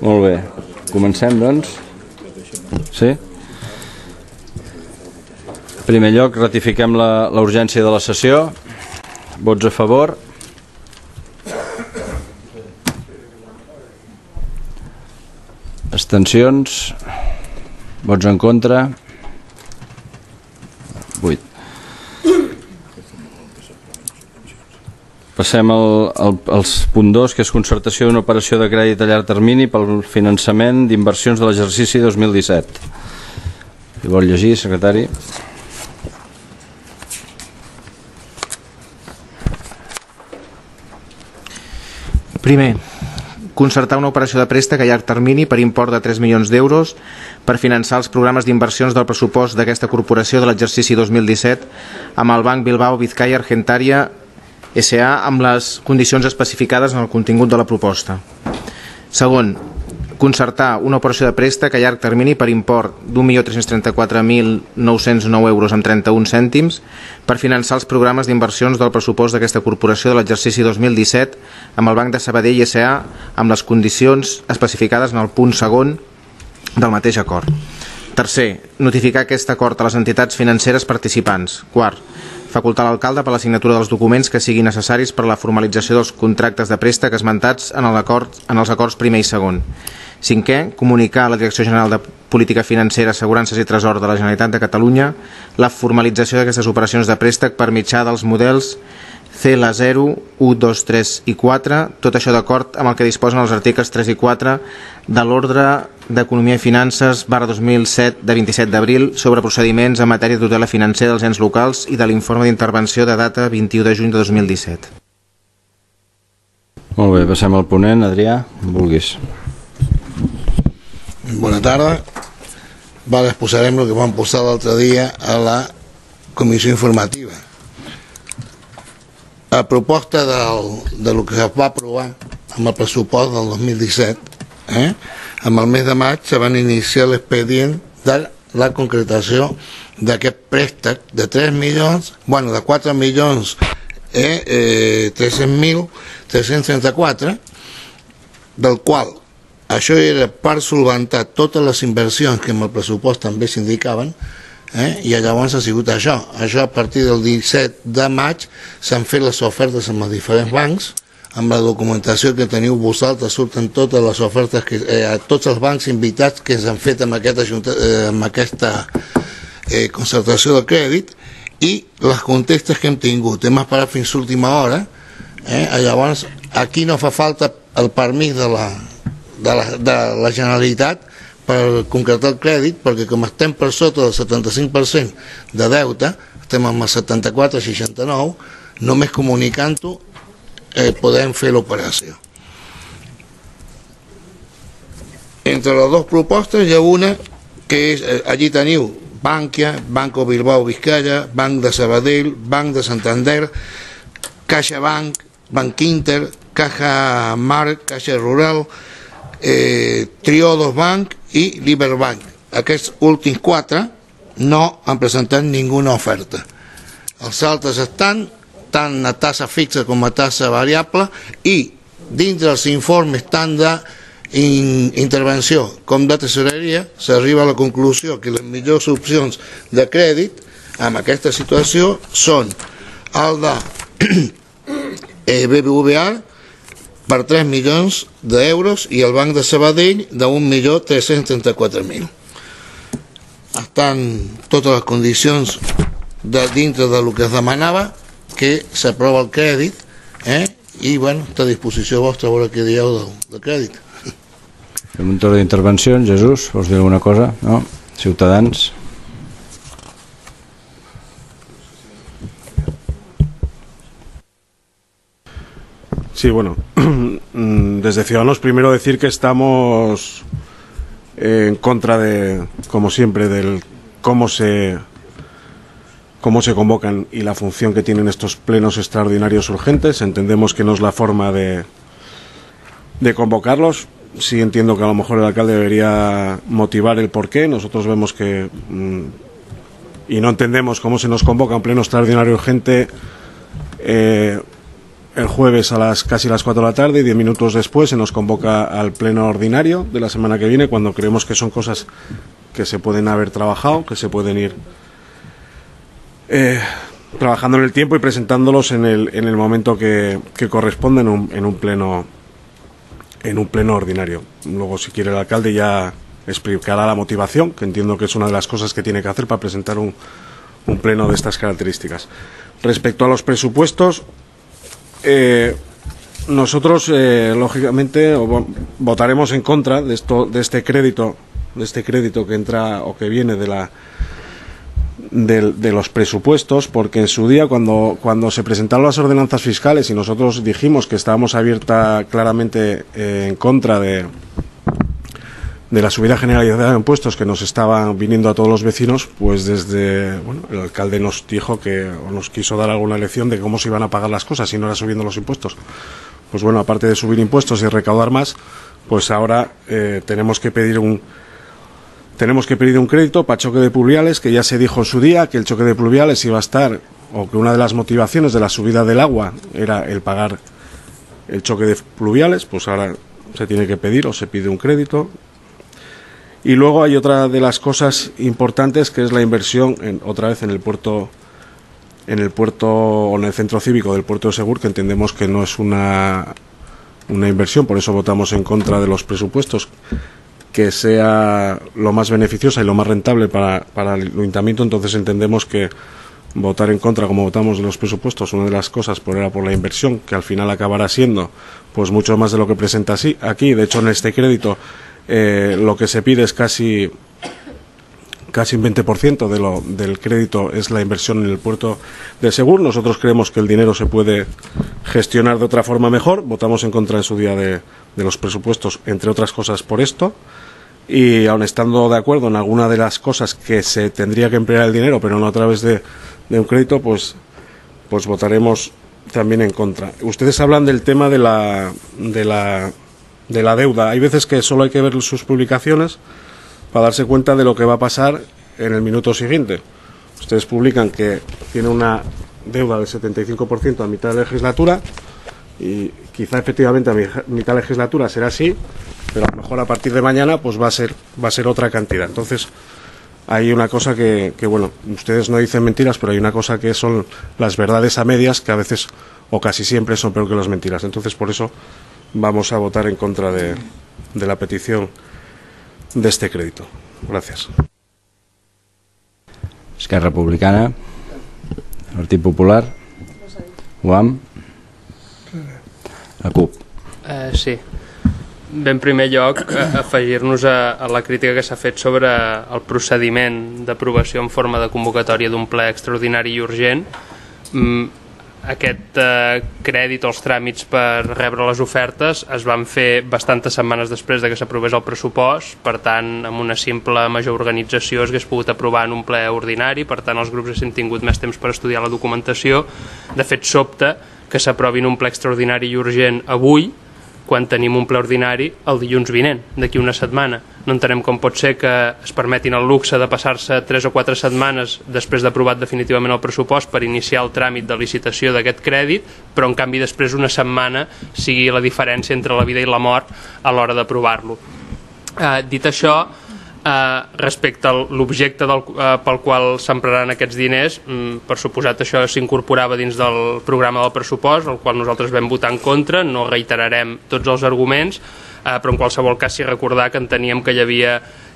Molt bé, comencem doncs. Sí? En primer lloc, ratifiquem la urgència de la sessió. Vots a favor. Abstencions. Vots en contra. 8. Passem al punt 2, que és concertació d'una operació de crèdit a llarg termini pel finançament d'inversions de l'exercici 2017. Si vol llegir, secretari. Primer, concertar una operació de préstec a llarg termini per import de 3 milions d'euros per finançar els programes d'inversions del pressupost d'aquesta corporació de l'exercici 2017 amb el Banc Bilbao-Vizcaya-Argentaria S.A. amb les condicions especificades en el contingut de la proposta. Segon, concertar una operació de préstec a llarg termini per import d'1.334.909,31 € per finançar els programes d'inversions del pressupost d'aquesta corporació de l'exercici 2017 amb el Banc de Sabadell S.A. amb les condicions especificades en el punt segon del mateix acord. Tercer, notificar aquest acord a les entitats financeres participants. Quart, facultar l'alcalde per la signatura dels documents que siguin necessaris per a la formalització dels contractes de préstec esmentats en els acords primer i segon. Cinquè, comunicar a la Direcció General de Política Financera, Assegurances i Tresors de la Generalitat de Catalunya la formalització d'aquestes operacions de préstec per mitjà dels models CL0, 1, 2, 3 i 4, tot això d'acord amb el que disposen els articles 3 i 4 de l'Ordre d'Economia i Finances /2007 de 27 d'abril sobre procediments en matèria de tutela financera dels ens locals i de l'informe d'intervenció de data 21 de juny de 2017. Molt bé, passem al ponent. Adrià, com vulguis. Bona tarda. Exposarem el que vam posar l'altre dia a la comissió informativa. A proposta del que es va aprovar amb el pressupost del 2017, amb el mes de maig se van iniciar l'expedient de la concretació d'aquest préstec de 4.334.334, del qual això era per solventar totes les inversions que amb el pressupost també s'indicaven, i llavors ha sigut això. Això a partir del 17 de maig s'han fet les ofertes amb els diferents bancs, amb la documentació que teniu vosaltres surten totes les ofertes a tots els bancs invitats que s'han fet amb aquesta concertació de crèdit i les contestes que hem tingut. Hem esperat fins a l'última hora, llavors aquí no fa falta el permís de la Generalitat per concretar el crèdit, perquè com estem per sota del 75% de deute, estem amb el 74,69, només comunicant-ho podem fer l'operació. Entre les dues propostes hi ha una que és, allí teniu Bankia, Banco Bilbao-Vizcaya, Banc de Sabadell, Banc de Santander, CaixaBank, Bankinter, Caja Mar, Caja Rural, Triodos Bank i LiberBank. Aquests últims 4 no han presentat ninguna oferta. Els altres estan tant a tassa fixa com a tassa variable i dins dels informes tant d'intervenció com de tesoreria s'arriba a la conclusió que les millors opcions de crèdit en aquesta situació són el de BBVA per 3 milions d'euros i el Banc de Sabadell de 1.334.000. Estan totes les condicions dintre del que es demanava, que s'aprova el crèdit i està a disposició vostra a veure què dieu del crèdit. Fem un torn d'intervencions. Jesús, vols dir alguna cosa? No? Ciutadans? Sí, bueno, desde Ciudadanos primero decir que estamos en contra de, como siempre, del cómo se convocan y la función que tienen estos plenos extraordinarios urgentes. Entendemos que no es la forma de convocarlos. Sí entiendo que a lo mejor el alcalde debería motivar el porqué. Nosotros vemos que y no entendemos cómo se nos convoca un pleno extraordinario urgente el jueves a casi las 4 de la tarde, y 10 minutos después se nos convoca al pleno ordinario de la semana que viene, cuando creemos que son cosas que se pueden haber trabajado, que se pueden ir trabajando en el tiempo y presentándolos en el momento que corresponde en un pleno ordinario. Luego, si quiere, el alcalde ya explicará la motivación, que entiendo que es una de las cosas que tiene que hacer para presentar un pleno de estas características. Respecto a los presupuestos, nosotros, lógicamente, votaremos en contra de este crédito que entra o que viene de los presupuestos, porque en su día, cuando se presentaron las ordenanzas fiscales y nosotros dijimos que estábamos abierta claramente en contra de la subida generalizada de impuestos que nos estaban viniendo a todos los vecinos, pues desde, bueno, el alcalde nos dijo que, o nos quiso dar alguna lección de cómo se iban a pagar las cosas si no era subiendo los impuestos. Pues bueno, aparte de subir impuestos y recaudar más, pues ahora tenemos que pedir un crédito para choque de pluviales, que ya se dijo en su día que el choque de pluviales iba a estar, o que una de las motivaciones de la subida del agua era el pagar el choque de pluviales. Pues ahora se tiene que pedir, o se pide, un crédito. Y luego hay otra de las cosas importantes, que es la inversión otra vez en el puerto o en el centro cívico del puerto de Segur, que entendemos que no es una inversión, por eso votamos en contra de los presupuestos, que sea lo más beneficiosa y lo más rentable para el ayuntamiento. Entonces entendemos que votar en contra, como votamos de los presupuestos, una de las cosas era por la inversión, que al final acabará siendo pues mucho más de lo que presenta aquí. De hecho, en este crédito lo que se pide es casi un 20% del crédito es la inversión en el puerto de Segur. Nosotros creemos que el dinero se puede gestionar de otra forma mejor. Votamos en contra en su día de los presupuestos, entre otras cosas por esto. Y aun estando de acuerdo en alguna de las cosas que se tendría que emplear el dinero, pero no a través de un crédito, pues votaremos también en contra. Ustedes hablan del tema de la deuda. Hay veces que solo hay que ver sus publicaciones para darse cuenta de lo que va a pasar en el minuto siguiente. Ustedes publican que tiene una deuda del 75% a mitad de legislatura, y quizá efectivamente a mitad de legislatura será así, pero a lo mejor a partir de mañana pues va a ser otra cantidad. Entonces hay una cosa que bueno, ustedes no dicen mentiras, pero hay una cosa que son las verdades a medias, que a veces o casi siempre son peor que las mentiras. Entonces, por eso vamos a votar en contra de la petición de este crédito. Gracias. Esquerra Republicana, Partit Popular, UAM, la CUP. Sí. Bé, en primer lloc, afegir-nos a la crítica que s'ha fet sobre el procediment d'aprovació en forma de convocatòria d'un ple extraordinari i urgent. Aquest crèdit, els tràmits per rebre les ofertes es van fer bastantes setmanes després de que s'aprovés el pressupost. Per tant, amb una simple major organització es hagués pogut aprovar en un ple ordinari. Per tant, els grups han tingut més temps per estudiar la documentació. De fet, sobta que s'aprovi un ple extraordinari i urgent avui, quan tenim un ple ordinari el dilluns vinent, d'aquí una setmana. No entenem com pot ser que es permetin el luxe de passar-se 3 o 4 setmanes després d'aprovat definitivament el pressupost per iniciar el tràmit de licitació d'aquest crèdit, però en canvi després una setmana sigui la diferència entre la vida i la mort a l'hora d'aprovar-lo. Dit això, respecte a l'objecte pel qual s'empraran aquests diners, per suposat això s'incorporava dins del programa del pressupost, el qual nosaltres vam votar en contra. No reiterarem tots els arguments, però en qualsevol cas sí recordar que enteníem que hi havia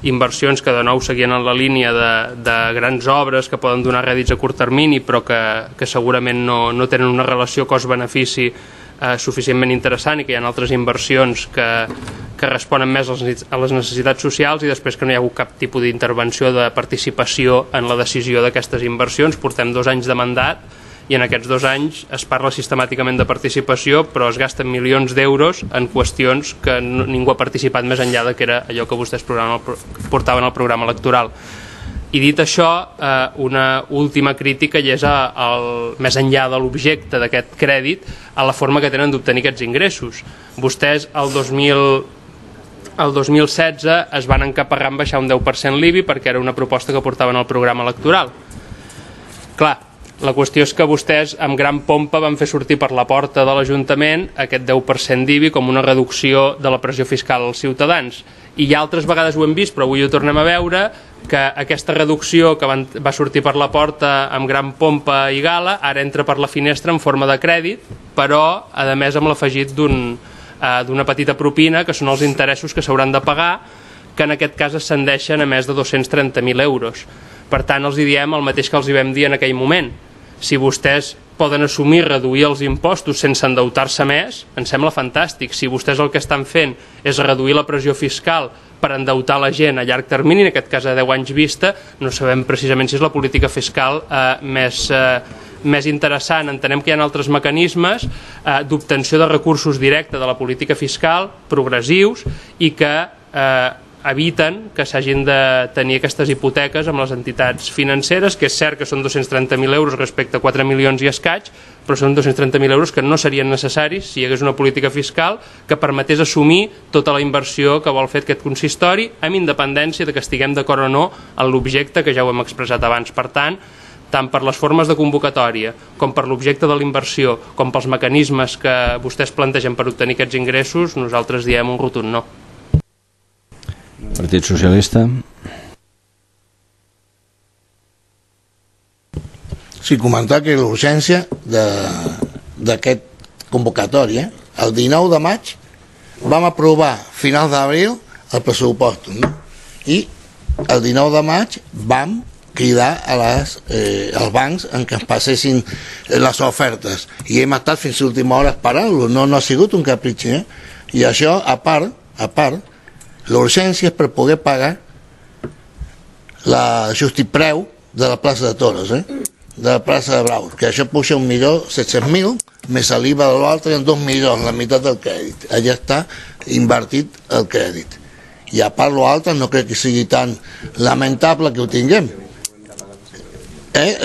inversions que de nou seguien en la línia de grans obres que poden donar rèdits a curt termini, però que segurament no tenen una relació cost-benefici suficientment interessant, i que hi ha altres inversions que responen més a les necessitats socials, i després que no hi ha hagut cap tipus d'intervenció de participació en la decisió d'aquestes inversions. Portem 2 anys de mandat i en aquests 2 anys es parla sistemàticament de participació, però es gasten milions d'euros en qüestions que ningú ha participat, més enllà de que era allò que vostès portaven al programa electoral. I dit això, una última crítica, i és més enllà de l'objecte d'aquest crèdit, a la forma que tenen d'obtenir aquests ingressos. Vostès el 2016 es van encaparrar en baixar un 10% l'IBI, perquè era una proposta que portaven al programa electoral. Clar, La qüestió és que vostès amb gran pompa van fer sortir per la porta de l'Ajuntament aquest 10% d'IBI com una reducció de la pressió fiscal als ciutadans. I ja altres vegades ho hem vist, però avui ho tornem a veure, que aquesta reducció que va sortir per la porta amb gran pompa i gala ara entra per la finestra en forma de crèdit, però a més amb l'afegit d'una petita propina, que són els interessos que s'hauran de pagar, que en aquest cas ascendeixen a més de 230.000 euros. Per tant, els diem el mateix que els vam dir en aquell moment. Si vostès poden assumir reduir els impostos sense endeutar-se més, em sembla fantàstic. Si vostès el que estan fent és reduir la pressió fiscal per endeutar la gent a llarg termini, en aquest cas a 10 anys vista, no sabem precisament si és la política fiscal més interessant. Entenem que hi ha altres mecanismes d'obtenció de recursos directes de la política fiscal, progressius, i que eviten que s'hagin de tenir aquestes hipoteques amb les entitats financeres, que és cert que són 230.000 euros respecte a 4 milions i escaig, però són 230.000 euros que no serien necessaris si hi hagués una política fiscal que permetés assumir tota la inversió que vol fer aquest consistori, amb independència de que estiguem d'acord o no en l'objecte, que ja ho hem expressat abans. Per tant, tant per les formes de convocatòria com per l'objecte de la inversió com pels mecanismes que vostès plantegen per obtenir aquests ingressos, nosaltres diem un rotund no. Partit Socialista. Sí, comentar que l'urgència d'aquest convocatori, el 19 de maig vam aprovar a finals d'abril el pressupost i el 19 de maig vam cridar als bancs que ens passessin les ofertes i hem estat fins a l'última hora esperant-lo, no ha sigut un capritxi i això a part l'urgència és per poder pagar el justipreu de la plaça de Toros, de la plaça de Braus, que això puja 1.700.000, més l'IVA de l'altre en 2 milions, la meitat del crèdit. Allà està invertit el crèdit. I a part l'altre no crec que sigui tan lamentable que ho tinguem.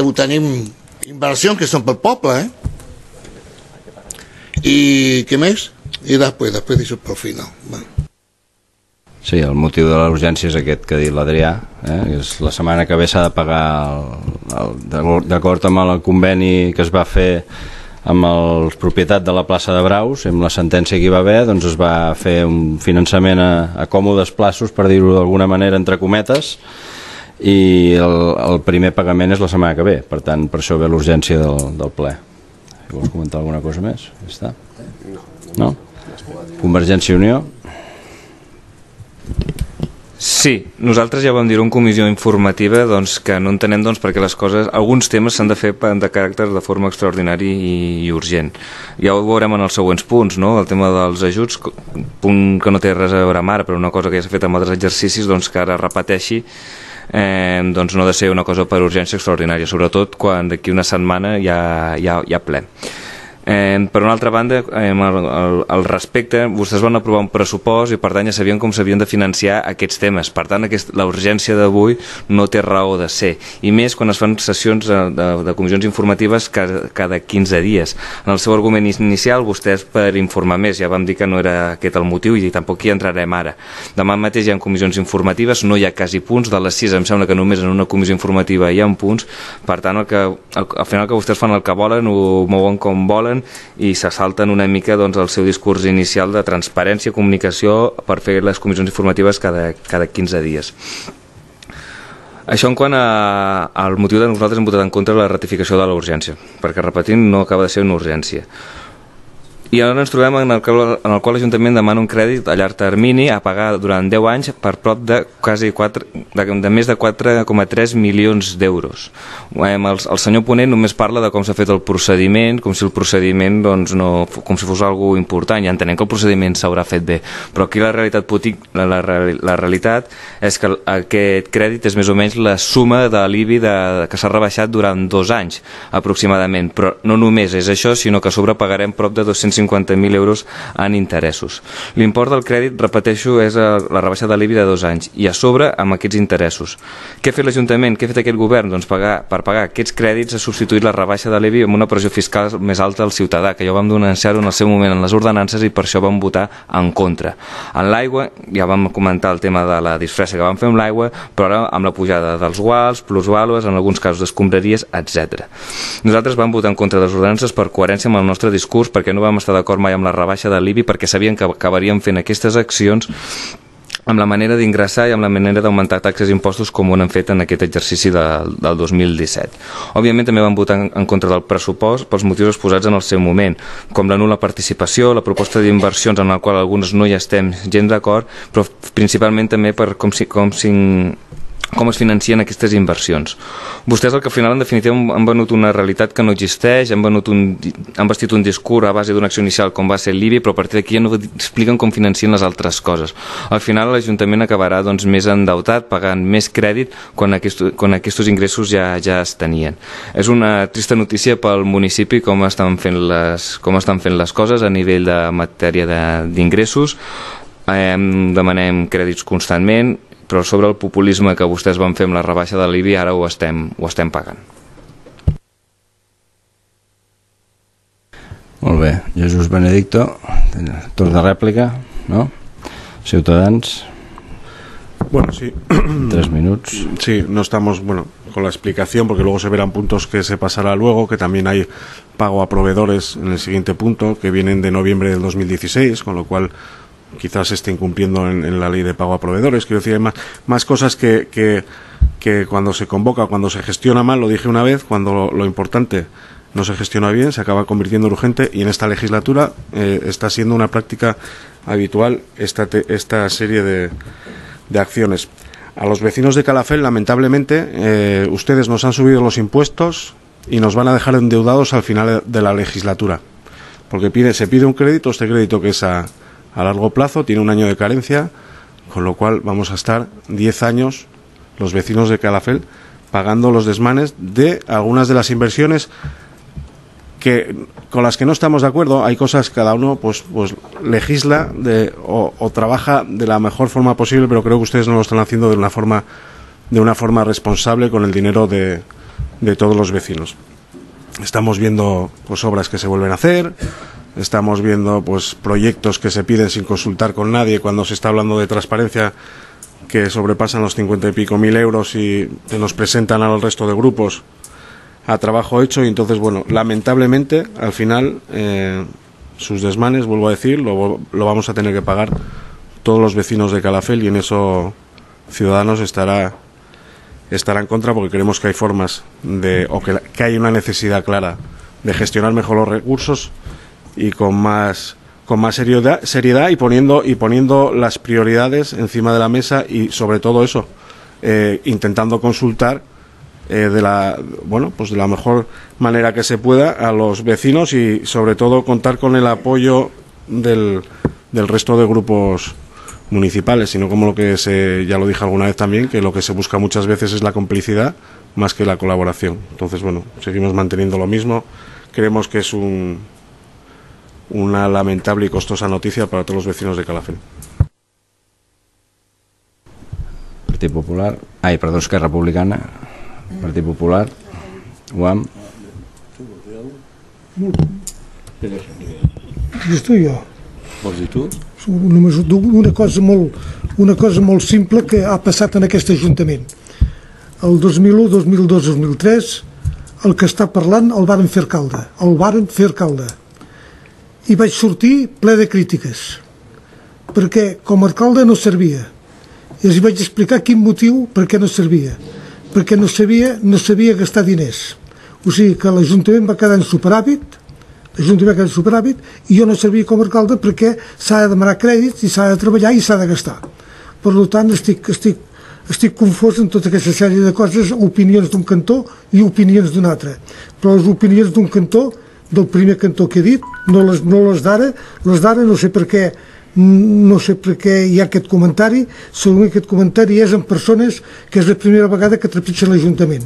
Ho tenim inversions que són pel poble, i què més? I després deixo pel final. Sí, el motiu de l'urgència és aquest que ha dit l'Adrià. La setmana que ve s'ha de pagar, d'acord amb el conveni que es va fer amb la propietat de la plaça de Braus, amb la sentència que hi va haver, doncs es va fer un finançament a còmodes plaços, per dir-ho d'alguna manera, entre cometes, i el primer pagament és la setmana que ve. Per tant, per això ve l'urgència del ple. Si vols comentar alguna cosa més? Ja està. No? Convergència i Unió. Sí, nosaltres ja vam dir en comissió informativa que no entenem perquè les coses, alguns temes s'han de fer de caràcter de forma extraordinària i urgent. Ja ho veurem en els següents punts, el tema dels ajuts, punt que no té res a veure amb ara, però una cosa que ja s'ha fet amb altres exercicis que ara repeteixi, no ha de ser una cosa per urgència extraordinària, sobretot quan d'aquí una setmana hi ha ple. Per una altra banda, al respecte, vostès van aprovar un pressupost i per tant ja sabien com s'havien de financiar aquests temes. Per tant, la urgència d'avui no té raó de ser, i més quan es fan sessions de comissions informatives cada 15 dies. En el seu argument inicial, vostès per informar més, ja vam dir que no era aquest el motiu i tampoc hi entrarem ara. Demà mateix hi ha comissions informatives, no hi ha quasi punts, de les 6 em sembla que només en una comissió informativa hi ha punts, per tant, al final que vostès fan el que volen, ho mouen com volen, i se salten una mica el seu discurs inicial de transparència i comunicació per fer les comissions informatives cada 15 dies. Això en quant al motiu de nosaltres hem votat en contra de la ratificació de l'urgència, perquè, repetint, no acaba de ser una urgència. I ara ens trobem en el qual l'Ajuntament demana un crèdit a llarg termini a pagar durant 10 anys per prop de més de 4,3 milions d'euros. El senyor Ponent només parla de com s'ha fet el procediment, com si el procediment fos algo important, ja entenem que el procediment s'haurà fet bé, però aquí la realitat és que aquest crèdit és més o menys la suma de l'IBI que s'ha rebaixat durant 2 anys aproximadament, però no només és això, sinó que a sobre pagarem prop de 250 250.000 euros en interessos. L'import del crèdit, repeteixo, és la rebaixa de l'IBI de 2 anys i a sobre amb aquests interessos. Què ha fet l'Ajuntament, què ha fet aquest govern? Doncs per pagar aquests crèdits ha substituït la rebaixa de l'IBI amb una pressió fiscal més alta al ciutadà, que ja ho vam denunciar en el seu moment en les ordenances i per això vam votar en contra. En l'aigua, ja vam comentar el tema de la disfressa que vam fer amb l'aigua, però ara amb la pujada dels guals, plusvàlues, en alguns casos d'escombraries, etc. Nosaltres vam votar en contra de les ordenances per coherència amb el nostre discurs, perquè no vam estar d'acord mai amb la rebaixa de l'IBI, perquè sabien que acabaríem fent aquestes accions amb la manera d'ingressar i amb la manera d'augmentar taxes i impostos com ho han fet en aquest exercici del 2017. Òbviament també van votar en contra del pressupost pels motius exposats en el seu moment, com la nul·la participació, la proposta d'inversions en la qual algunes no hi estem gens d'acord, però principalment també per com es financien aquestes inversions. Vostès al que al final en definitiva han venut una realitat que no existeix, han vestit un discurs a base d'una acció inicial com va ser l'IBI, però a partir d'aquí ja no expliquen com financien les altres coses. Al final l'Ajuntament acabarà doncs més endeutat, pagant més crèdit quan aquests ingressos ja es tenien. És una trista notícia pel municipi com estan fent les coses a nivell de matèria d'ingressos. Demanem crèdits constantment, però sobre el populisme que vostès van fer amb la rebaixa de l'IBI ara ho estem pagant. Molt bé, Jesús Benedicto, torn de rèplica, no? Ciutadans. Bueno, sí. 3 minutos. Sí, no estamos, bueno, con la explicación porque luego se verán puntos que se pasará luego, que también hay pago a proveedores en el siguiente punto, que vienen de noviembre del 2016, con lo cual quizás se esté incumpliendo en la ley de pago a proveedores. Quiero decir, hay más cosas que cuando se convoca, cuando se gestiona mal, lo dije una vez, cuando lo importante no se gestiona bien, se acaba convirtiendo en urgente, y en esta legislatura está siendo una práctica habitual esta serie de acciones. A los vecinos de Calafell, lamentablemente, ustedes nos han subido los impuestos y nos van a dejar endeudados al final de la legislatura, porque se pide un crédito, este crédito que es a largo plazo, tiene 1 año de carencia, con lo cual vamos a estar 10 años los vecinos de Calafell pagando los desmanes de algunas de las inversiones con las que no estamos de acuerdo. Hay cosas que cada uno pues legisla o trabaja de la mejor forma posible, pero creo que ustedes no lo están haciendo de una forma responsable con el dinero de todos los vecinos. Estamos viendo pues obras que se vuelven a hacer. Estamos viendo pues proyectos que se piden sin consultar con nadie cuando se está hablando de transparencia, que sobrepasan los 50 y pico mil euros, y se nos presentan al resto de grupos a trabajo hecho. Y entonces, bueno, lamentablemente al final sus desmanes, vuelvo a decir, lo vamos a tener que pagar todos los vecinos de Calafell, y en eso Ciudadanos estará en contra, porque creemos que hay formas que hay una necesidad clara de gestionar mejor los recursos y con más seriedad, y poniendo las prioridades encima de la mesa, y sobre todo eso, intentando consultar de la mejor manera que se pueda a los vecinos, y sobre todo contar con el apoyo del resto de grupos municipales, sino como lo que ya lo dije alguna vez también, que lo que se busca muchas veces es la complicidad más que la colaboración. Entonces, bueno, seguimos manteniendo lo mismo. Creemos que es una lamentable y costosa noticia para todos los vecinos de Calafell. Partit Popular. Ai, perdó, Esquerra Republicana. Partit Popular. UAM. Dius tu i jo. Vols dir tu? Només una cosa molt simple que ha passat en aquest Ajuntament. El 2001, 2002, 2003, el que està parlant el varen fer alcalde. El varen fer alcalde. I vaig sortir ple de crítiques, perquè com a alcalde no servia. I els vaig explicar quin motiu per què no servia. Perquè no sabia gastar diners. O sigui que l'Ajuntament va quedar en superàvit, i jo no servia com a alcalde, perquè s'ha de demanar crèdits i s'ha de treballar i s'ha de gastar. Per tant, estic confós en tota aquesta sèrie de coses, opinions d'un cantó i opinions d'un altre. Però les opinions d'un cantó, del primer cantó que he dit, no les d'ara, no sé per què hi ha aquest comentari. Segons aquest comentari és en persones que és la primera vegada que trepitgen l'Ajuntament.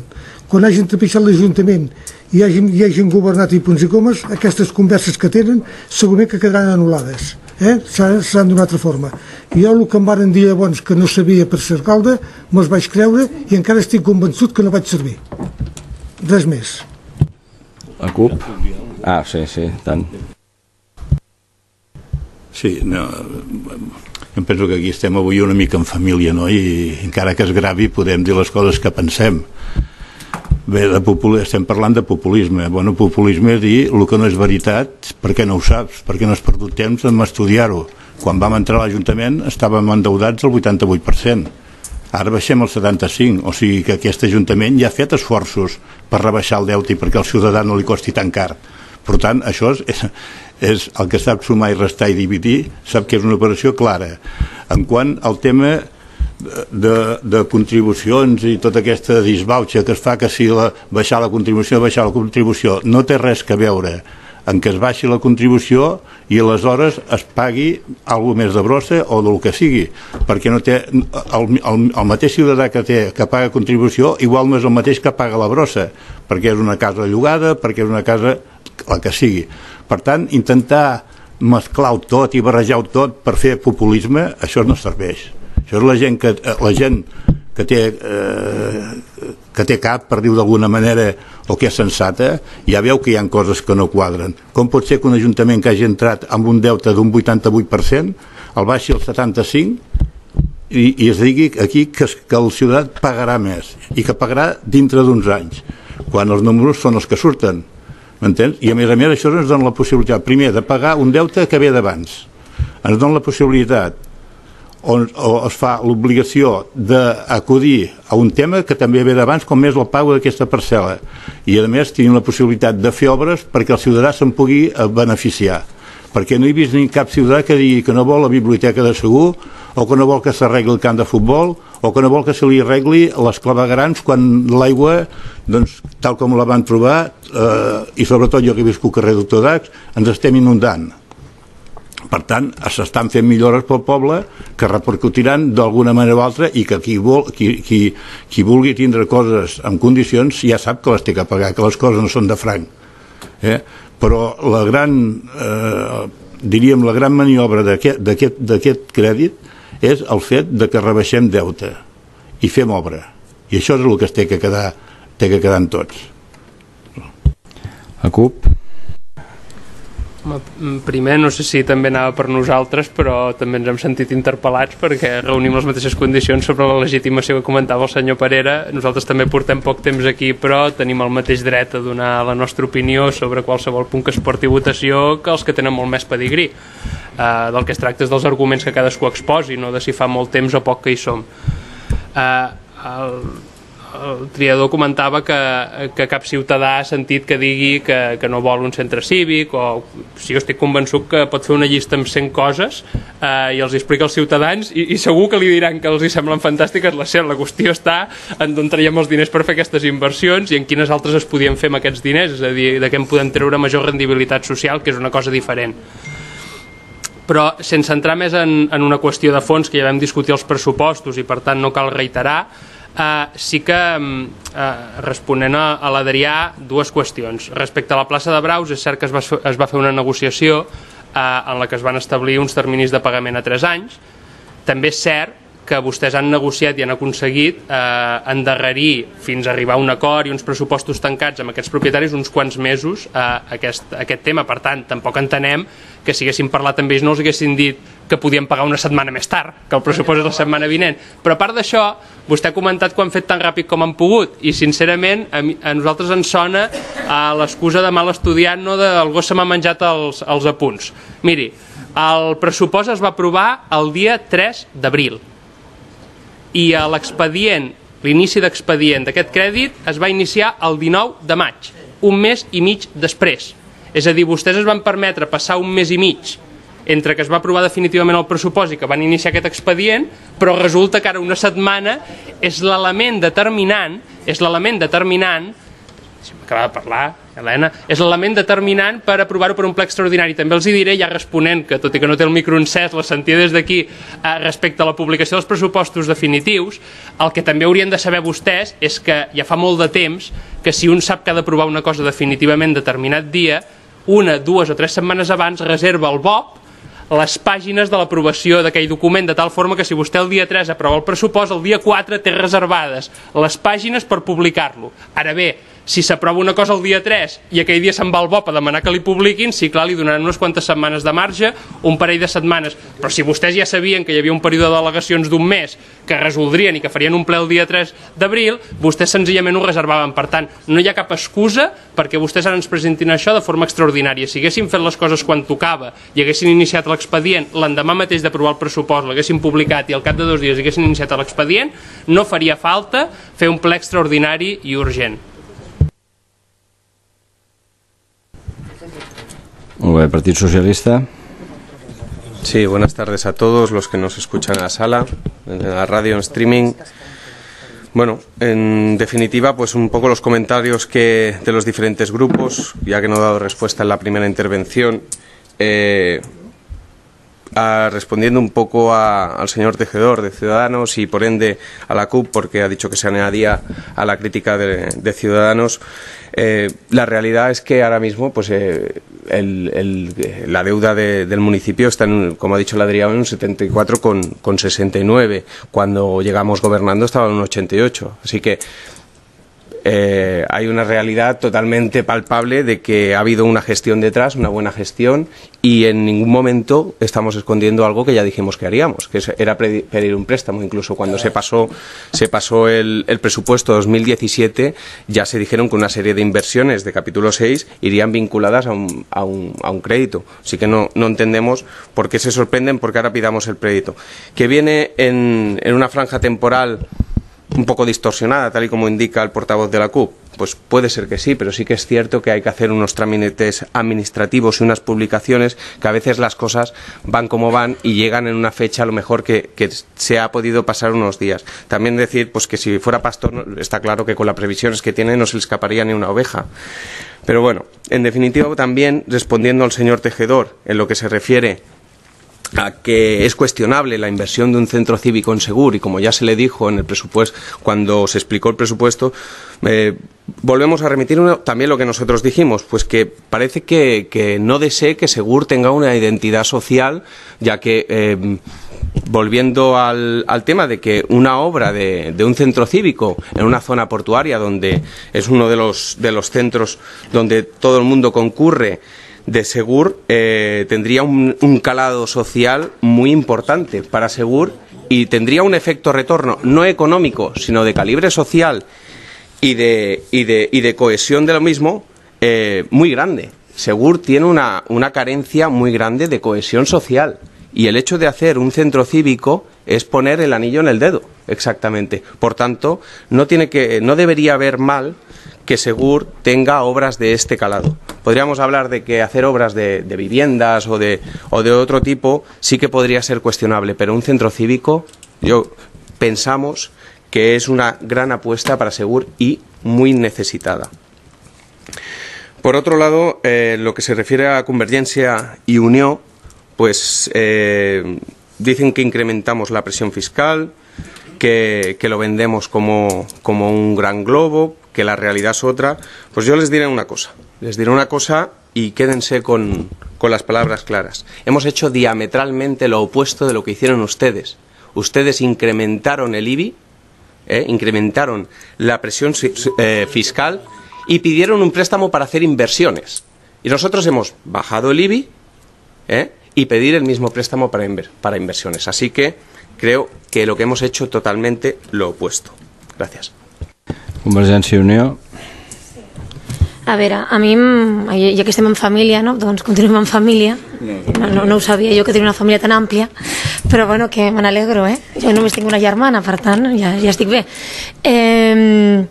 quan hagin tapixat l'Ajuntament i hagin governat i punts i comes, aquestes converses que tenen segurament que quedaran anul·lades, seran d'una altra forma. Jo el que em van dir llavors que no sabia per ser alcalde, me'ls vaig creure i encara estic convençut que no vaig servir. Res més. La CUP? Ah, sí, sí, tant. Sí, no, em penso que aquí estem avui una mica en família, no? I encara que es gravi podem dir les coses que pensem. Bé, estem parlant de populisme. Bueno, populisme és dir el que no és veritat, per què no ho saps, per què no has perdut temps en estudiar-ho. Quan vam entrar a l'Ajuntament estàvem endeudats al 88%. Ara baixem al 75%, o sigui que aquest Ajuntament ja ha fet esforços per rebaixar el deute i perquè al ciutadà no li costi tan car. Per tant, això és el que sap sumar i restar i dividir, sap que és una operació clara. En quant al tema de contribucions i tota aquesta disbauxa que es fa que si baixar la contribució no té res que veure en que es baixi la contribució i aleshores es pagui alguna cosa més de brossa o del que sigui, perquè el mateix ciutadà que paga contribució igual no és el mateix que paga la brossa, perquè és una casa llogada, perquè és una casa la que sigui. Per tant, intentar mesclar-ho tot i barrejar-ho tot per fer populisme, això no serveix. Això és la gent que té cap, per dir-ho d'alguna manera, o que és sensata, ja veu que hi ha coses que no quadren. Com pot ser que un ajuntament que hagi entrat amb un deute d'un 88% el baixi al 75% i es digui aquí que el ciutadà pagarà més i que pagarà dintre d'uns anys, quan els números són els que surten. M'entens? I a més això ens dona la possibilitat, primer, de pagar un deute que ve d'abans. Ens dona la possibilitat o es fa l'obligació d'acudir a un tema que també ve d'abans, com és el pago d'aquesta parcel·la, i a més tenim la possibilitat de fer obres perquè el ciutadà se'n pugui beneficiar, perquè no he vist cap ciutadà que digui que no vol la biblioteca de segur, o que no vol que s'arregli el camp de futbol, o que no vol que se li arregli les claveguerams quan l'aigua, doncs, tal com la van trobar, i sobretot jo que visc al carrer Doctor Dax, ens estem inundant. Per tant, s'estan fent millores pel poble que repercutiran d'alguna manera o altra i que qui vulgui tindre coses en condicions ja sap que les té que pagar, que les coses no són de franc. Però la gran maniobra d'aquest crèdit és el fet que rebaixem deute i fem obra. I això és el que té que quedar en tots. La CUP? Primer, no sé si també anava per nosaltres, però també ens hem sentit interpel·lats perquè reunim les mateixes condicions sobre la legitimació que comentava el senyor Parera. Nosaltres també portem poc temps aquí, però tenim el mateix dret a donar la nostra opinió sobre qualsevol punt que es porti a votació que els que tenen molt més pedigrí. Del que es tracta és dels arguments que cadascú exposi, no de si fa molt temps o poc que hi som. El Triador comentava que cap ciutadà ha sentit que digui que no vol un centre cívic, o si jo estic convençut que pot fer una llista amb 100 coses i els explica als ciutadans i segur que li diran que els hi semblen fantàstiques les seves. La qüestió està en d'on traiem els diners per fer aquestes inversions i en quines altres es podien fer amb aquests diners, és a dir, de què en podem treure major rendibilitat social, que és una cosa diferent. Però sense entrar més en una qüestió de fons, que ja vam discutir els pressupostos i per tant no cal reiterar, sí que, responent a l'Adrià, dues qüestions. Respecte a la plaça de Braus, és cert que es va fer una negociació en la que es van establir uns terminis de pagament a 3 anys. També és cert que vostès han negociat i han aconseguit endarrerir fins a arribar a un acord i uns pressupostos tancats amb aquests propietaris uns quants mesos aquest tema. Per tant, tampoc entenem que si haguéssim parlat amb ells no els haguessin dit que podien pagar una setmana més tard, que el pressupost és la setmana vinent. Però a part d'això, vostè ha comentat que ho han fet tan ràpid com han pogut i sincerament a nosaltres ens sona l'excusa de mal estudiant, no del gos se m'ha menjat els apunts. Miri, el pressupost es va aprovar el dia 3 d'abril. I l'expedient, l'inici d'expedient d'aquest crèdit es va iniciar el 19 de maig, un mes i mig després. És a dir, vostès es van permetre passar un mes i mig entre que es va aprovar definitivament el pressupost i que van iniciar aquest expedient, però resulta que ara una setmana és l'element determinant, acabava de parlar, Helena, és l'element determinant per aprovar-ho per un ple extraordinari. També els hi diré, ja responent, que tot i que no té el micro encès, la sentia des d'aquí, respecte a la publicació dels pressupostos definitius, el que també haurien de saber vostès és que ja fa molt de temps que si un sap que ha d'aprovar una cosa definitivament determinat dia, una, dues o tres setmanes abans reserva el BOP les pàgines de l'aprovació d'aquell document, de tal forma que si vostè el dia 3 aprova el pressupost, el dia 4 té reservades les pàgines per publicar-lo. Ara bé, si s'aprova una cosa el dia 3 i aquell dia se'n va al BOP a demanar que li publiquin, sí, clar, li donaran unes quantes setmanes de marge, un parell de setmanes. Però si vostès ja sabien que hi havia un període d'al·legacions d'un mes que resoldrien i que farien un ple el dia 3 d'abril, vostès senzillament ho reservaven. Per tant, no hi ha cap excusa perquè vostès ara ens presentin això de forma extraordinària. Si haguessin fet les coses quan tocava i haguessin iniciat l'expedient l'endemà mateix d'aprovar el pressupost, l'haguessin publicat i al cap de 2 dies haguessin iniciat l'expedient, no faria falta fer un ple extraordinari i urgent. Muy bien, Partido Socialista. Sí, buenas tardes a todos los que nos escuchan en la sala, en la radio, en streaming. Bueno, en definitiva, pues un poco los comentarios de los diferentes grupos, ya que no he dado respuesta en la primera intervención. Respondiendo un poco al señor Tejedor de Ciudadanos y por ende a la CUP, porque ha dicho que se añadía a la crítica de Ciudadanos, la realidad es que ahora mismo pues la deuda del municipio está, como ha dicho la Adriana, en un 74,69. Cuando llegamos gobernando estaba en un 88, así que hay una realidad totalmente palpable de que ha habido una gestión detrás, una buena gestión, y en ningún momento estamos escondiendo algo que ya dijimos que haríamos, que era pedir un préstamo. Incluso cuando se pasó el presupuesto 2017, ya se dijeron que una serie de inversiones de capítulo 6 irían vinculadas a un crédito. Así que no entendemos por qué se sorprenden porque ahora pidamos el crédito, que viene en una franja temporal un poco distorsionada, tal y como indica el portavoz de la CUP. Pues puede ser que sí, pero sí que es cierto que hay que hacer unos trámites administrativos y unas publicaciones, que a veces las cosas van como van y llegan en una fecha a lo mejor que se ha podido pasar unos días. También decir pues que si fuera pastor, está claro que con las previsiones que tiene no se le escaparía ni una oveja. Pero bueno, en definitiva, también respondiendo al señor Tejedor en lo que se refiere a que es cuestionable la inversión de un centro cívico en Segur, y como ya se le dijo en el presupuesto, cuando se explicó el presupuesto, volvemos a remitir también lo que nosotros dijimos, pues que parece que no desee que Segur tenga una identidad social, ya que volviendo al tema de que una obra de un centro cívico en una zona portuaria, donde es uno de los centros donde todo el mundo concurre de Segur, tendría un calado social muy importante para Segur y tendría un efecto retorno, no económico, sino de calibre social y de cohesión de lo mismo, muy grande. Segur tiene una carencia muy grande de cohesión social, y el hecho de hacer un centro cívico es poner el anillo en el dedo, exactamente. Por tanto, no debería haber mal que Segur tenga obras de este calado. Podríamos hablar de que hacer obras de viviendas o de otro tipo sí que podría ser cuestionable, pero un centro cívico, yo pensamos que es una gran apuesta para Segur y muy necesitada. Por otro lado, lo que se refiere a Convergencia y Unió, pues dicen que incrementamos la presión fiscal, que lo vendemos como un gran globo, que la realidad es otra. Pues yo les diré una cosa. Les diré una cosa y quédense con las palabras claras. Hemos hecho diametralmente lo opuesto de lo que hicieron ustedes. Ustedes incrementaron el IBI, incrementaron la presión fiscal y pidieron un préstamo para hacer inversiones. Y nosotros hemos bajado el IBI y pedir el mismo préstamo para inversiones. Así que creo que lo que hemos hecho totalmente lo opuesto. Gracias. Convergència i Unió. A veure, a mi, ja que estem en família, doncs continuem en família. No ho sabia jo, que tinc una família tan àmplia, però bueno, que me n'alegro, jo només tinc una germana, per tant, ja estic bé. A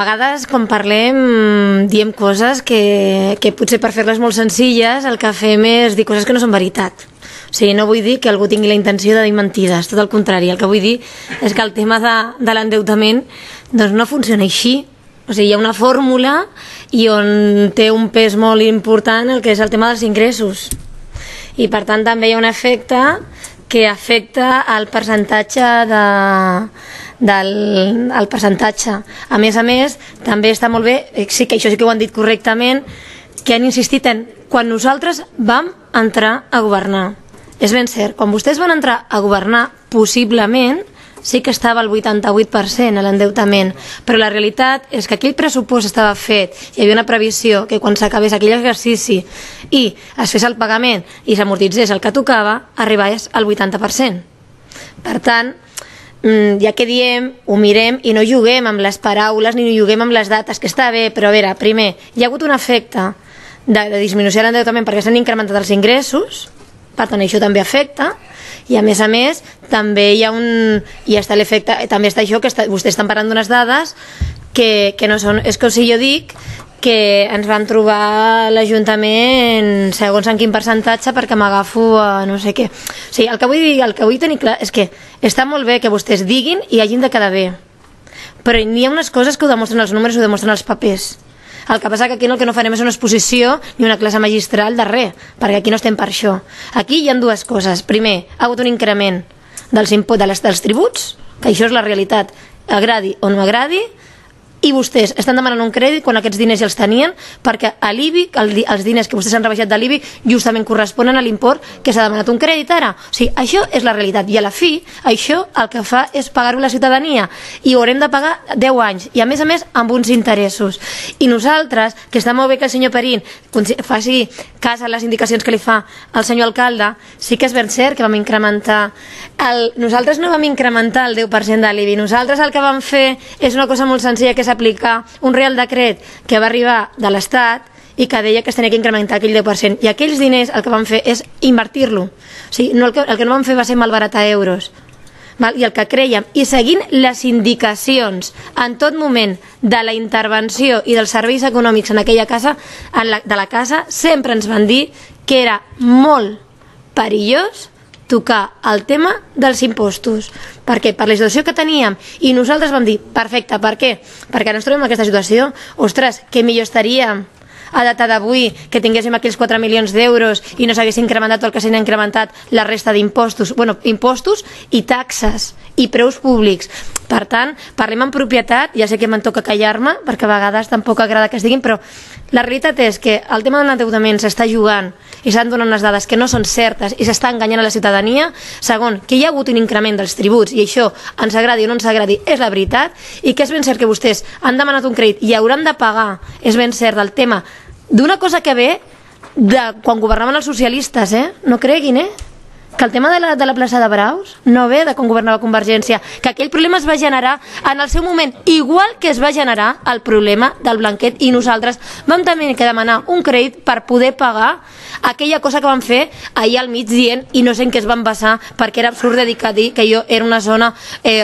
vegades, quan parlem, diem coses que potser per fer-les molt senzilles el que fem és dir coses que no són veritat. O sigui, no vull dir que algú tingui la intenció de dir mentides, tot el contrari. El que vull dir és que el tema de l'endeutament doncs no funciona així. O sigui, hi ha una fórmula i on té un pes molt important el que és el tema dels ingressos. I per tant també hi ha un efecte que afecta el percentatge A més a més, també està molt bé, sí que això sí que ho han dit correctament, que han insistit en quan nosaltres vam entrar a governar. És ben cert, quan vostès van entrar a governar, possiblement sí que estava el 88% a l'endeutament, però la realitat és que aquell pressupost estava fet, hi havia una previsió que quan s'acabés aquell exercici i es fes el pagament i s'amortitzés el que tocava, arribés al 80%. Per tant, ja que diem, ho mirem i no juguem amb les paraules ni juguem amb les dates, que està bé, però a veure, primer, hi ha hagut un efecte de disminució de l'endeutament perquè s'han incrementat els ingressos, per tant això també afecta, i a més també hi ha un... i està l'efecte, també està això que vostès estan parlant d'unes dades que no són... És que si jo dic que ens van trobar l'Ajuntament segons en quin percentatge perquè m'agafo a no sé què. O sigui, el que vull dir, el que vull tenir clar és que està molt bé que vostès diguin i hagin de quedar bé, però n'hi ha unes coses que ho demostren els números i ho demostren els papers. El que passa que aquí el que no farem és una exposició ni una classe magistral de res, perquè aquí no estem per això. Aquí hi ha dues coses. Primer, ha hagut un increment dels tributs, que això és la realitat, agradi o no agradi, i vostès estan demanant un crèdit quan aquests diners ja els tenien, perquè a l'IBI, els diners que vostès han rebaixat de l'IBI justament corresponen a l'import que s'ha demanat un crèdit ara. O sigui, això és la realitat, i a la fi això el que fa és pagar-ho la ciutadania, i ho haurem de pagar 10 anys, i a més amb uns interessos. I nosaltres, que està molt bé que el senyor Perín faci cas a les indicacions que li fa el senyor alcalde, sí que és ben cert que vam incrementar nosaltres no vam incrementar el 10% de l'IBI, nosaltres el que vam fer és una cosa molt senzilla, que és aplicar un real decret que va arribar de l'Estat i que deia que es tenia que incrementar aquell 10%, i aquells diners el que van fer és invertir-lo. O sigui, el que no van fer va ser malbaratar euros, i el que creiem, i seguint les indicacions en tot moment de la intervenció i dels serveis econòmics en aquella casa, de la casa, sempre ens van dir que era molt perillós tocar el tema dels impostos, perquè per la situació que teníem, i nosaltres vam dir, perfecte, per què? Perquè ara ens trobem en aquesta situació, ostres, que millor estaria a data d'avui que tinguéssim aquells 4 milions d'euros i no s'hagués incrementat el que s'han incrementat la resta d'impostos, bueno, impostos i taxes i preus públics. Per tant, parlem en propietat, ja sé que me'n toca callar-me perquè a vegades tampoc agrada que es diguin, però la realitat és que el tema de l'endeutament s'està jugant i s'han donat unes dades que no són certes i s'està enganyant a la ciutadania. Segon, que hi ha hagut un increment dels tributs, i això ens agradi o no ens agradi és la veritat, i que és ben cert que vostès han demanat un crèdit i hauran de pagar, és ben cert, del tema d'una cosa que ve de quan governaven els socialistes, no creguin, que el tema de la plaça de Braus no ve de quan governava Convergència, que aquell problema es va generar en el seu moment, igual que es va generar el problema del blanquet, i nosaltres vam tenir que demanar un crèdit per poder pagar aquella cosa que vam fer ahir al mig dient, i no sé en què es van basar, perquè era absurd dedicar a dir que jo era una zona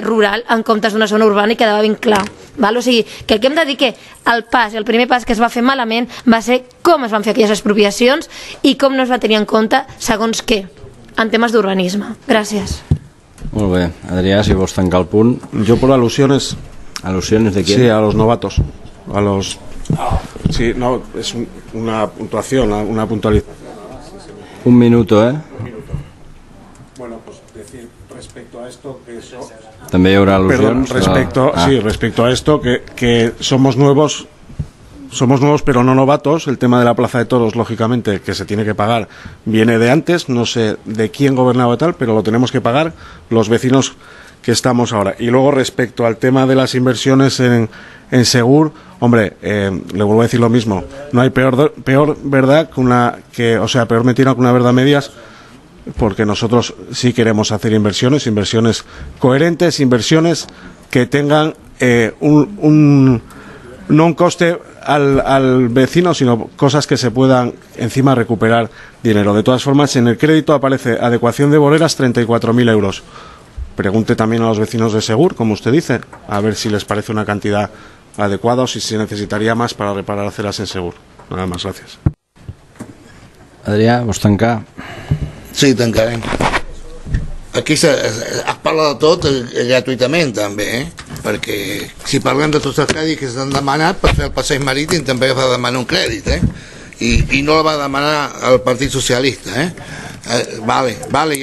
rural en comptes d'una zona urbana, i quedava ben clar. O sigui, que el que hem de dir que el primer pas que es va fer malament va ser com es van fer aquelles expropiacions i com no es va tenir en compte segons què en temes d'urbanisme. Gràcies. Molt bé, Adrià, si vols tancar el punt. Jo por alusiones. ¿Alusiones de quién? Sí, a los novatos. A los... Sí, no, es una puntuación, una puntualidad. Un minuto, ¿eh? Un minuto. Bueno, pues decir respecto a esto que eso... També hi haurà alusions. Sí, respecto a esto, que somos nuevos... Somos nuevos pero no novatos. El tema de la plaza de toros, lógicamente, que se tiene que pagar, viene de antes, no sé de quién gobernaba tal, pero lo tenemos que pagar los vecinos que estamos ahora. Y luego respecto al tema de las inversiones en Segur, hombre, le vuelvo a decir lo mismo, no hay peor verdad que una, o sea, peor mentira que una verdad medias, porque nosotros sí queremos hacer inversiones coherentes, inversiones que tengan no un coste al vecino, sino cosas que se puedan encima recuperar dinero. De todas formas, en el crédito aparece adecuación de boleras 34.000 euros. Pregunte también a los vecinos de Segur, como usted dice, a ver si les parece una cantidad adecuada o si se necesitaría más para reparar aceras en Segur. Nada más, gracias. Adrià, vos tancar? Sí, tancarem. Aquí es parla de tot gratuïtament, també, perquè si parlem de tots els crèdits que s'han demanat per fer el passeig marítim, també va demanar un crèdit, i no el va demanar el Partit Socialista, i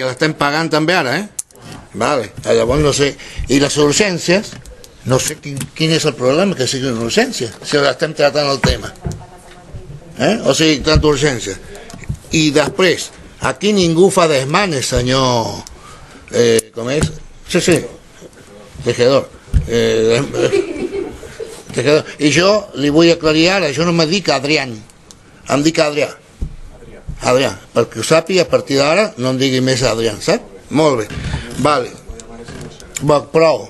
l'estem pagant també ara, llavors no sé, i les urgències, no sé quin és el problema que sigui una urgència si l'estem tractant el tema, o sigui, tanta urgència. I després, aquí ningú fa desmanes, senyor... com és? Sí, Tejedor. I jo li vull aclarir ara, jo no em dic Adrián, em dic Adrià. Adrià, perquè ho sàpiga, a partir d'ara no em digui més Adrián, sap? Molt bé, vale. Prou,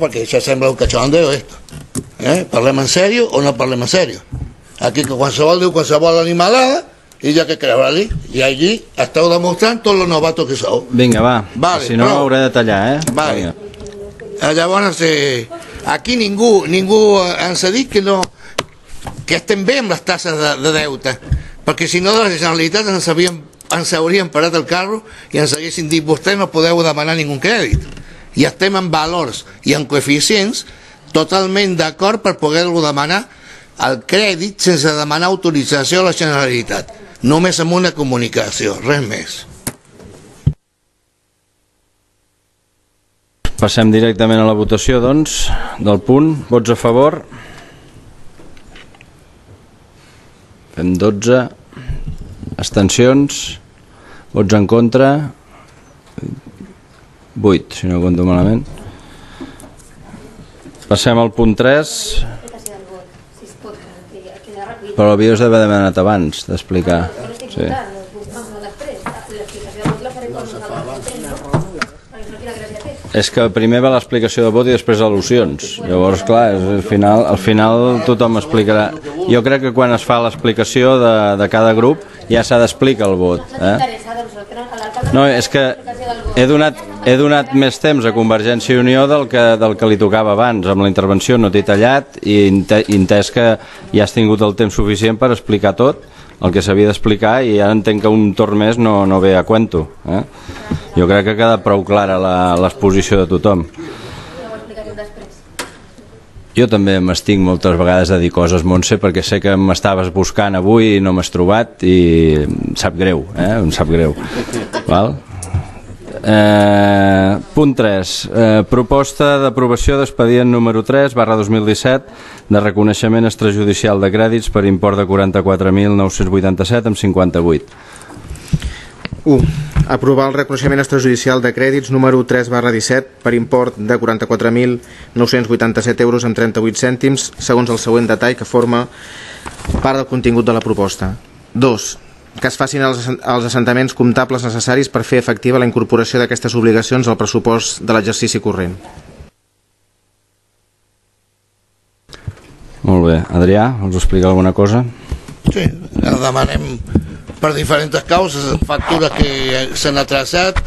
perquè això sembla un cachondeo, parlem en sèrio o no parlem en sèrio? Aquí que qualsevol diu qualsevol animalada, i ja que creure-li, i allí esteu demostrant tot el novato que sou. Vinga, va, si no m'hauré de tallar, Llavors, aquí ningú ens ha dit que estem bé amb les tasses de deute, perquè si no de la Generalitat ens haurien parat el carro i ens haguessin dit, vostès no podeu demanar ningun crèdit, i estem en valors i en coeficients totalment d'acord per poder-lo demanar el crèdit sense demanar autorització a la Generalitat, només amb una comunicació, res més. Passem directament a la votació, doncs, del punt. Vots a favor. Fem 12. Abstencions. Vots en contra. 8, si no compto malament. Passem al punt 3. Però l'havia d'haver demanat abans d'explicar. És que primer va l'explicació de vot i després al·lusions. Llavors, clar, al final tothom explicarà. Jo crec que quan es fa l'explicació de cada grup ja s'ha d'explicar el vot. No, és que he donat més temps a Convergència i Unió del que li tocava abans. Amb la intervenció no t'he tallat i entès que ja has tingut el temps suficient per explicar tot el que s'havia d'explicar i ara entenc que un torn més no ve a cuento. Jo crec que ha quedat prou clara l'exposició de tothom. Jo també m'estic moltes vegades a dir coses, Montse, perquè sé que m'estaves buscant avui i no m'has trobat i em sap greu, em sap greu. Punt 3. Proposta d'aprovació d'expedient número 3/2017 de reconeixement extrajudicial de crèdits per import de 44.987,58. 1. Aprovar el reconeixement extrajudicial de crèdits número 3/17 per import de 44.987 euros amb 38 cèntims, segons el següent detall que forma part del contingut de la proposta. 2. Que es facin els assentaments comptables necessaris per fer efectiva la incorporació d'aquestes obligacions al pressupost de l'exercici corrent. Molt bé. Adrià, vols explicar alguna cosa? Sí, demanem... per diferents causes, factures que s'han atrasat,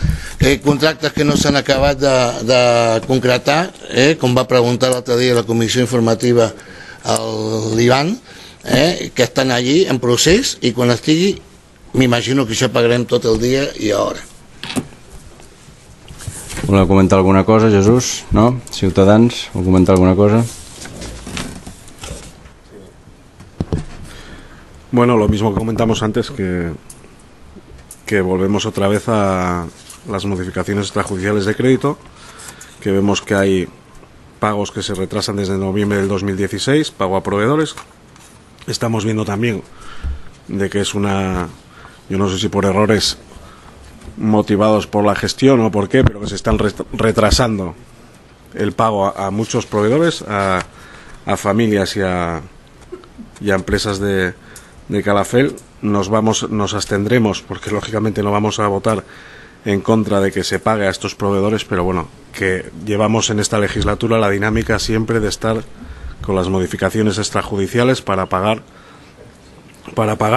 contractes que no s'han acabat de concretar, com va preguntar l'altre dia la comissió informativa a l'Ivan, que estan allí en procés i quan estigui m'imagino que això pagarem tot el dia i a hora. Voleu comentar alguna cosa, Jesús? No? Ciutadans, vol comentar alguna cosa? Bueno, lo mismo que comentamos antes, que volvemos otra vez a las modificaciones extrajudiciales de crédito, que vemos que hay pagos que se retrasan desde noviembre del 2016, pago a proveedores. Estamos viendo también de que es una, yo no sé si por errores motivados por la gestión o por qué, pero que se están retrasando el pago a muchos proveedores, a familias y a empresas de Calafell. Nos abstendremos porque lógicamente no vamos a votar en contra de que se pague a estos proveedores, pero bueno, que llevamos en esta legislatura la dinámica siempre de estar con las modificaciones extrajudiciales para pagar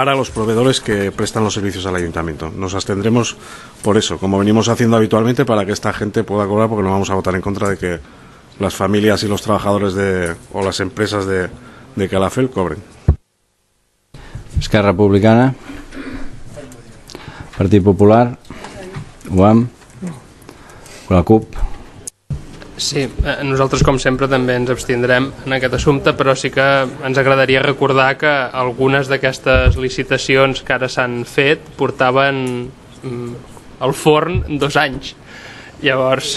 a los proveedores que prestan los servicios al ayuntamiento. Nos abstendremos por eso, como venimos haciendo habitualmente, para que esta gente pueda cobrar, porque no vamos a votar en contra de que las familias y los trabajadores o las empresas de Calafell cobren. Esquerra Republicana, Partit Popular, UAM, la CUP. Sí, nosaltres com sempre també ens abstindrem en aquest assumpte, però sí que ens agradaria recordar que algunes d'aquestes licitacions que ara s'han fet portaven al forn 2 anys. Llavors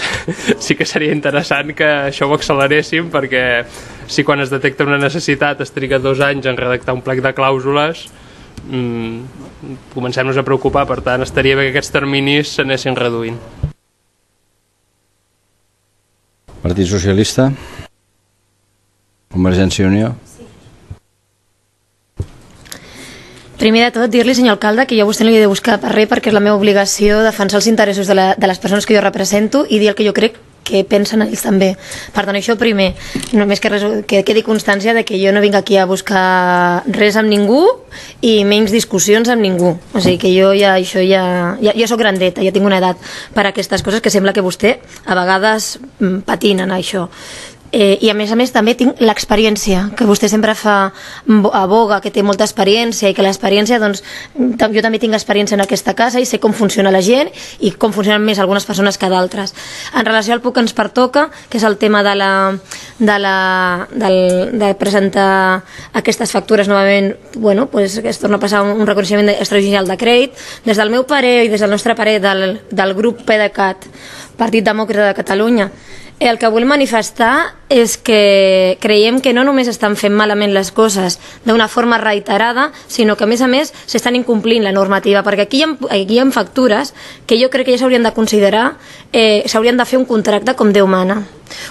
sí que seria interessant que això ho acceleréssim, perquè si quan es detecta una necessitat es triga 2 anys en redactar un plec de clàusules, comencem-nos a preocupar. Per tant, estaria bé que aquests terminis s'anessin reduint. Partit Socialista? Convergència i Unió? Primer de tot, dir-li, senyor alcalde, que jo a vostè no li he de buscar per res, perquè és la meva obligació defensar els interessos de les persones que jo represento i dir el que jo crec que pensen ells també. Per tant, això primer, només que quedi constància de que jo no vinc aquí a buscar res amb ningú i menys discussions amb ningú. O sigui que jo ja soc grandeta, ja tinc una edat per aquestes coses que sembla que vostè a vegades patina en això. I a més també tinc l'experiència que vostè sempre fa aboga, que té molta experiència, i que l'experiència, doncs, jo també tinc experiència en aquesta casa i sé com funciona la gent i com funcionen més algunes persones que d'altres. En relació al punt que ens pertoca, que és el tema de presentar aquestes factures novament, bueno, doncs es torna a passar un reconeixement extrajudicial de crèdit. Des del meu parer i des del nostre parer del grup PDeCAT, Partit Demòcrata de Catalunya, el que vull manifestar és que creiem que no només estan fent malament les coses d'una forma reiterada, sinó que a més s'estan incomplint la normativa, perquè aquí hi ha factures que jo crec que ja s'haurien de considerar, s'haurien de fer un contracte com Déu mana.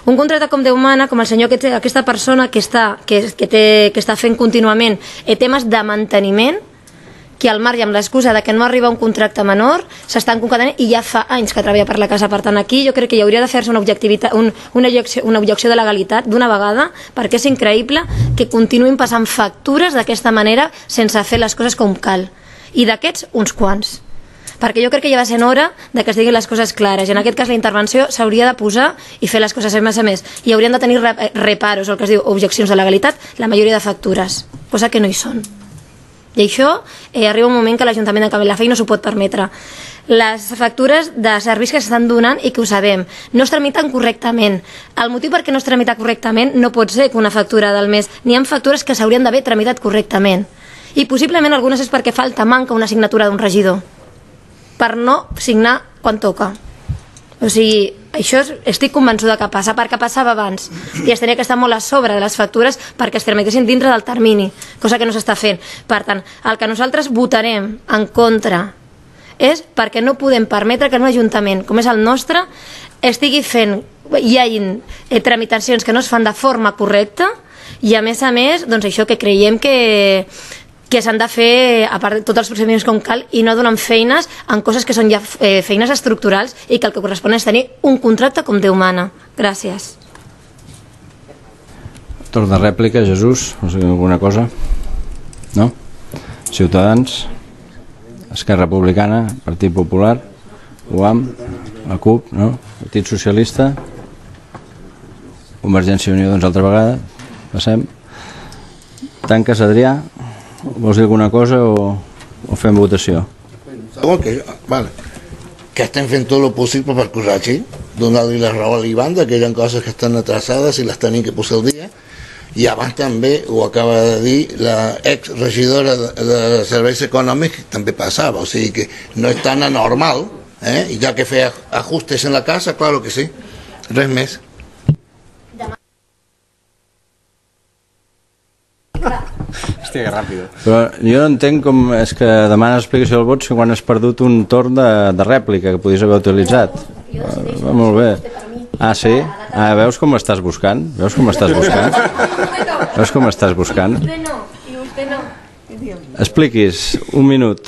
Un contracte com Déu mana, com el senyor, aquesta persona que està fent contínuament temes de manteniment, que al marge amb l'excusa de que no arriba un contracte menor s'estan concatenant, i ja fa anys que treballa per la casa. Per tant, aquí jo crec que hi hauria de fer-se una objecció de legalitat d'una vegada, perquè és increïble que continuïn passant factures d'aquesta manera sense fer les coses com cal, i d'aquests uns quants, perquè jo crec que ja va sent hora de que es diguin les coses clares, i en aquest cas la intervenció s'hauria de posar i fer les coses a més, i haurien de tenir reparos, el que es diu objeccions de legalitat, la majoria de factures, cosa que no hi són. I això arriba un moment que l'Ajuntament de Calafell no s'ho pot permetre. Les factures de serveis que s'estan donant, i que ho sabem, no es tramiten correctament. El motiu perquè no es tramita correctament no pot ser que una factura del mes, n'hi ha factures que s'haurien d'haver tramitat correctament. I possiblement algunes és perquè manca una signatura d'un regidor, per no signar quan toca. O sigui, això estic convençuda que passa, perquè passava abans, i es tenia que estar molt a sobre de les factures perquè es tramitessin dintre del termini, cosa que no s'està fent. Per tant, el que nosaltres votarem en contra és perquè no podem permetre que un ajuntament com és el nostre estigui fent, hi hagin tramitacions que no es fan de forma correcta, i a més, doncs això que creiem que s'han de fer, a part de tots els procediments com cal, i no donen feines en coses que són ja feines estructurals i que el que correspon és tenir un contracte com Déu mana. Gràcies. Torn de rèplica, Jesús, alguna cosa? No? Ciutadans, Esquerra Republicana, Partit Popular, UAM, la CUP, no? Partit Socialista, Convergència i Unió, doncs altra vegada, passem. Tanques, Adrià. Vols dir alguna cosa o fem votació? Que estem fent tot el possible per corregir, donar-li la raó a l'Ivan que hi ha coses que estan atrasades i les tenim que posar al dia, i abans també ho acaba de dir l'exregidora de serveis econòmics, també passava, o sigui que no és tan anormal, i ja que feia ajustes en la casa, claro que sí, res més. Hòstia, que ràpid. Però jo no entenc com és que demana explicació del vot si quan has perdut un torn de rèplica que podies haver utilitzat. Va molt bé. Ah, sí? Ah, veus com m'estàs buscant? Veus com m'estàs buscant? Veus com m'estàs buscant? I vostè no. Expliquis, un minut.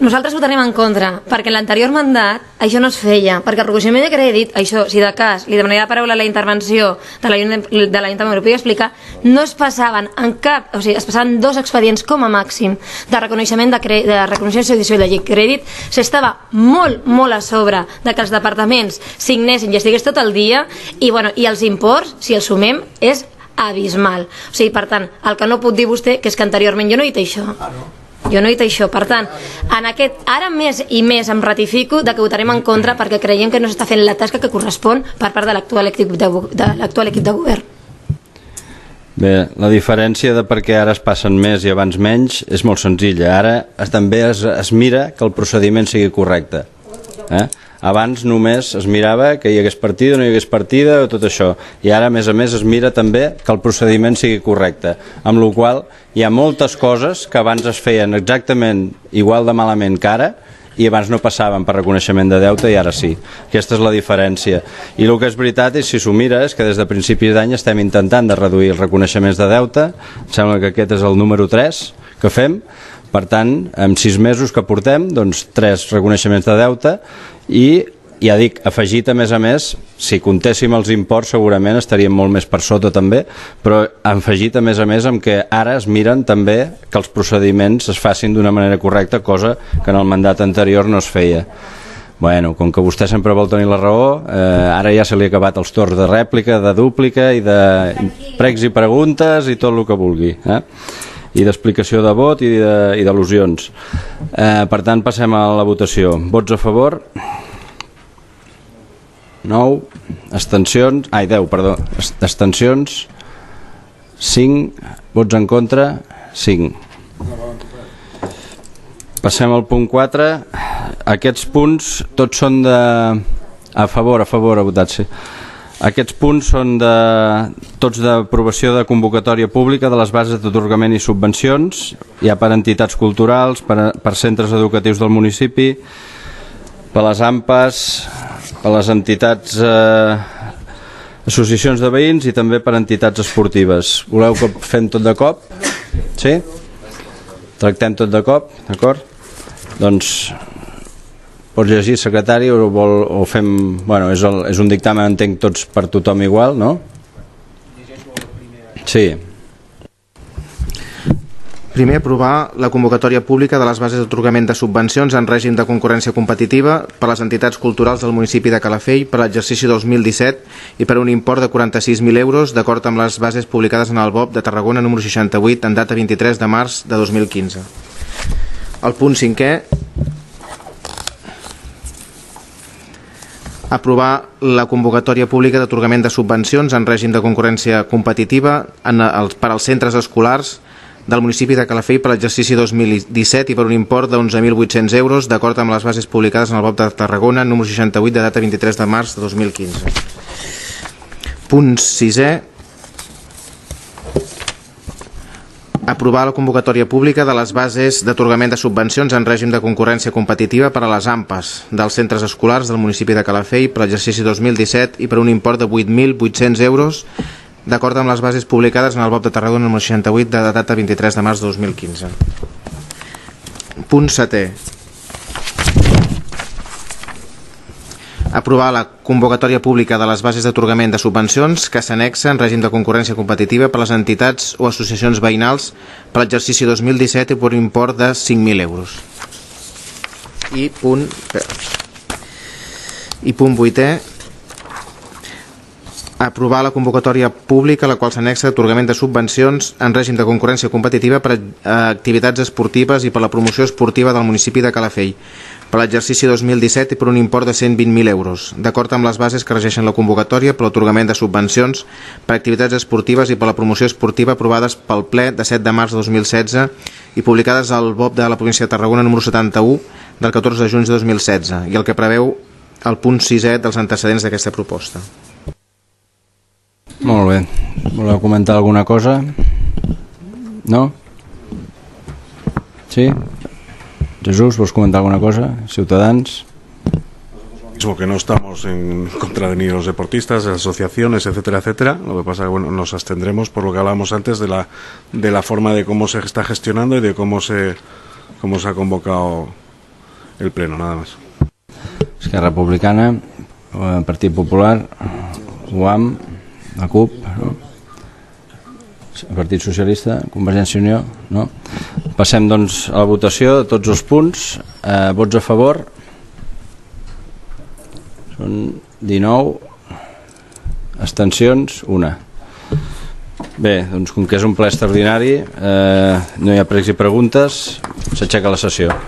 Nosaltres votarem en contra, perquè en l'anterior mandat això no es feia, perquè el reconeixement de crèdit, això, si de cas li demanaria la paraula a la intervenció de l'Ajuntament, ho podia explicar, no es passaven en cap, o sigui, es passaven 2 expedients com a màxim de reconeixement i execució de llei crèdit. S'estava molt, molt a sobre de que els departaments signessin i estigués tot el dia, i els imports, si els sumem, és abismal. O sigui, per tant, el que no puc dir vostè, que és que anteriorment jo no he dit això. Jo no he dit això. Per tant, ara més i més em ratifico que votarem en contra perquè creiem que no s'està fent la tasca que correspon per part de l'actual equip de govern. Bé, la diferència de per què ara es passen més i abans menys és molt senzilla. Ara també es mira que el procediment sigui correcte. Abans només es mirava que hi hagués partida o no hi hagués partida o tot això. I ara, a més a més, es mira també que el procediment sigui correcte. Amb la qual cosa hi ha moltes coses que abans es feien exactament igual de malament que ara i abans no passaven per reconeixement de deute i ara sí. Aquesta és la diferència. I el que és veritat, i si s'ho mira, és que des de principis d'any estem intentant de reduir els reconeixements de deute. Em sembla que aquest és el número 3 que fem. Per tant, en 6 mesos que portem, doncs 3 reconeixements de deute i, ja dic, afegit a més, si comptéssim els imports segurament estaríem molt més per sota també, però afegit a més amb que ara es miren també que els procediments es facin d'una manera correcta, cosa que en el mandat anterior no es feia. Bueno, com que vostè sempre vol tenir la raó, ara ja se li ha acabat els torns de rèplica, de dúplica i de pregs i preguntes i tot el que vulgui. I d'explicació de vot i d'al·lusions. Per tant, passem a la votació. Vots a favor? 9. Abstencions? Ai, 10, perdó. Abstencions? 5. Vots en contra? 5. Passem al punt 4. Aquests punts tots són de... a favor, ha votat, sí. Aquests punts són tots d'aprovació de convocatòria pública de les bases d'atorgament i subvencions. Hi ha per entitats culturals, per centres educatius del municipi, per les AMPAs, per les entitats, associacions de veïns i també per entitats esportives. Voleu que fem tot de cop? Sí? Tractem tot de cop, d'acord? Doncs... pots llegir, secretari, o fem... Bueno, és un dictamen, entenc, tots per tothom igual, no? Sí. Primer, aprovar la convocatòria pública de les bases d'atorgament de subvencions en règim de concurrència competitiva per a les entitats culturals del municipi de Calafell per a l'exercici 2017 i per un import de 46.000 euros d'acord amb les bases publicades en el BOP de Tarragona número 68 en data 23 de març de 2015. El punt 5è... aprovar la convocatòria pública d'atorgament de subvencions en règim de concurrència competitiva per als centres escolars del municipi de Calafell per l'exercici 2017 i per un import de 11.800 euros d'acord amb les bases publicades en el BOP de Tarragona número 68 de data 23 de març de 2015. Punt 6è. Aprovar la convocatòria pública de les bases d'atorgament de subvencions en règim de concurrència competitiva per a les AMPAs dels centres escolars del municipi de Calafell per a l'exercici 2017 i per un import de 8.800 euros d'acord amb les bases publicades en el BOP de Tarragona número 68 de data 23 de març de 2015. Punt 7è. Aprovar la convocatòria pública de les bases d'atorgament de subvencions que s'anexa en règim de concurrència competitiva per a les entitats o associacions veïnals per l'exercici 2017 i per un import de 5.000 euros. I punt 8è. Aprovar la convocatòria pública a la qual s'anexa d'atorgament de subvencions en règim de concurrència competitiva per a activitats esportives i per a la promoció esportiva del municipi de Calafell per a l'exercici 2017 i per un import de 120.000 euros, d'acord amb les bases que regeixen la convocatòria per a l'atorgament de subvencions per a activitats esportives i per a la promoció esportiva aprovades pel ple de 7 de març de 2016 i publicades al BOP de la província de Tarragona número 71 del 14 de juny de 2016 i el que preveu el punt 6è dels antecedents d'aquesta proposta. Molt bé. Voleu comentar alguna cosa? No? Sí? Jesús, vols comentar alguna cosa? Ciutadans? Que no estamos en contra de ni los deportistas, de las asociaciones, etcétera, etcétera. Lo que pasa es que bueno, nos abstendremos por lo que hablábamos antes de la forma de cómo se está gestionando y de cómo se ha convocado el pleno, nada más. Esquerra Republicana, Partit Popular, UAM... la CUP, el Partit Socialista, Convergència i Unió, no? Passem doncs a la votació de tots els punts. Vots a favor? Són 19. Abstencions? 1. Bé, doncs com que és un ple extraordinari, no hi ha pregs i preguntes, S'aixeca la sessió.